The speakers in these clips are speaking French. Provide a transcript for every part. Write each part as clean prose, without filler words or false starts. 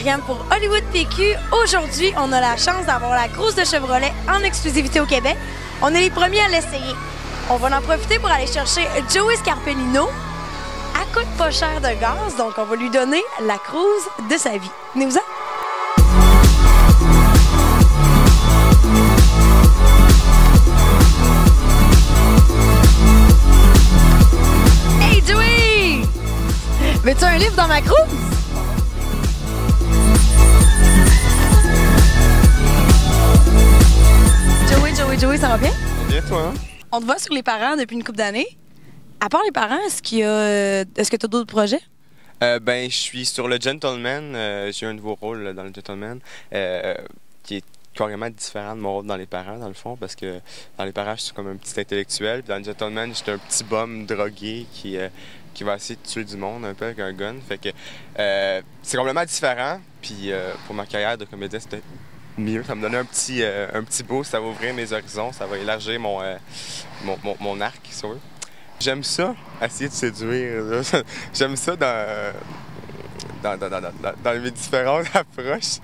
Myriam pour HollywoodPQ. Aujourd'hui, on a la chance d'avoir la Cruze de Chevrolet en exclusivité au Québec. On est les premiers à l'essayer. On va en profiter pour aller chercher Joey Scarpellino. À coûte pas cher de gaz, donc on va lui donner la Cruze de sa vie. Venez-vous-en! Hey Joey! Veux-tu un livre dans ma Cruze? Joey, ça va bien? Bien, toi, hein? On te voit sur les parents depuis une couple d'années. À part les parents, est-ce que tu as d'autres projets? Je suis sur le Gentleman. J'ai un nouveau rôle là, dans le Gentleman qui est carrément différent de mon rôle dans les parents, dans le fond, parce que dans les parents, je suis comme un petit intellectuel. Puis dans le Gentleman, j'étais un petit bum drogué qui va essayer de tuer du monde un peu avec un gun. Fait que c'est complètement différent. Puis pour ma carrière de comédien, c'était mieux. Ça me donnait un petit boost, ça va ouvrir mes horizons, ça va élargir mon arc, si on veut. J'aime ça, essayer de séduire. J'aime ça dans mes différentes approches.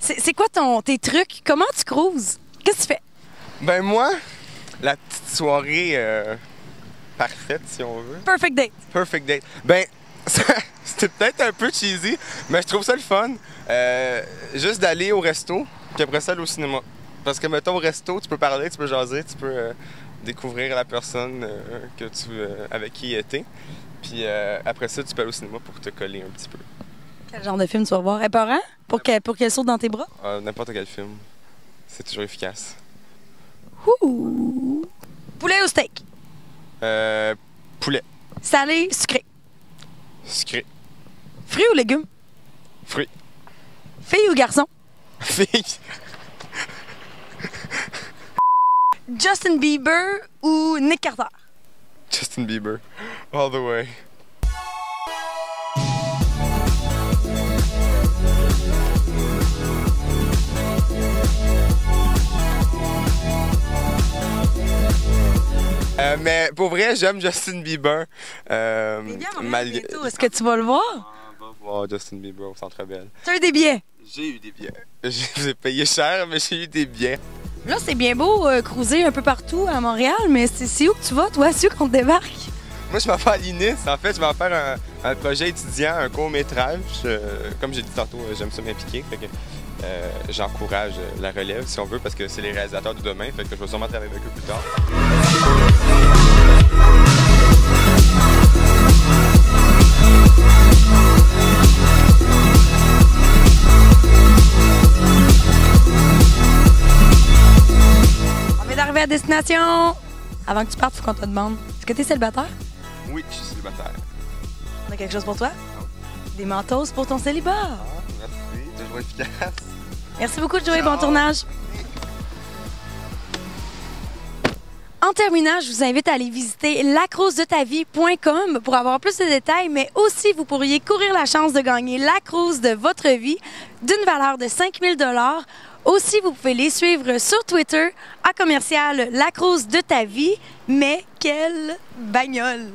C'est quoi tes trucs? Comment tu cruises? Qu'est-ce que tu fais? Ben moi, la petite soirée parfaite, si on veut. Perfect date. Perfect date. Ben, c'était peut-être un peu cheesy, mais je trouve ça le fun. Juste d'aller au resto, puis après ça, aller au cinéma. Parce que, mettons, au resto, tu peux parler, tu peux jaser, tu peux découvrir la personne avec qui t'es. Puis après ça, tu peux aller au cinéma pour te coller un petit peu. Quel genre de film tu vas voir? Épeurant? Pour qu'elle saute dans tes bras? N'importe quel film. C'est toujours efficace. Ouh! Poulet ou steak? Poulet. Salé, sucré? Sucré. Fruits ou légumes? Fruits. Fille ou garçon? Fille. Justin Bieber ou Nick Carter? Justin Bieber. All the way. Mais pour vrai, j'aime Justin Bieber. Est-ce que tu vas le voir? Wow, Justin Bieber au Centre Bell. Tu as eu des billets? J'ai eu des billets. J'ai payé cher, mais j'ai eu des billets. Là, c'est bien beau cruiser un peu partout à Montréal, mais c'est où que tu vas, toi? C'est où qu'on te débarque? Moi, je m'en vais à l'INIS. En fait, je vais en faire un projet étudiant, un court-métrage. Comme j'ai dit tantôt, j'aime ça m'impliquer. J'encourage la relève, si on veut, parce que c'est les réalisateurs de demain. Fait que je vais sûrement travailler avec eux plus tard. À destination! Avant que tu partes, faut qu'on te demande. Est-ce que t'es célibataire? Oui, je suis célibataire. On a quelque chose pour toi? Non. Des Mentos pour ton célibat! Ah, merci, toujours efficace. Merci beaucoup de jouer, bon tournage! En terminant, je vous invite à aller visiter lacroussedetavie.com pour avoir plus de détails, mais aussi vous pourriez courir la chance de gagner la Cruze de votre vie d'une valeur de 5000$. Aussi, vous pouvez les suivre sur Twitter à @ lacroussedetavie. Mais quelle bagnole!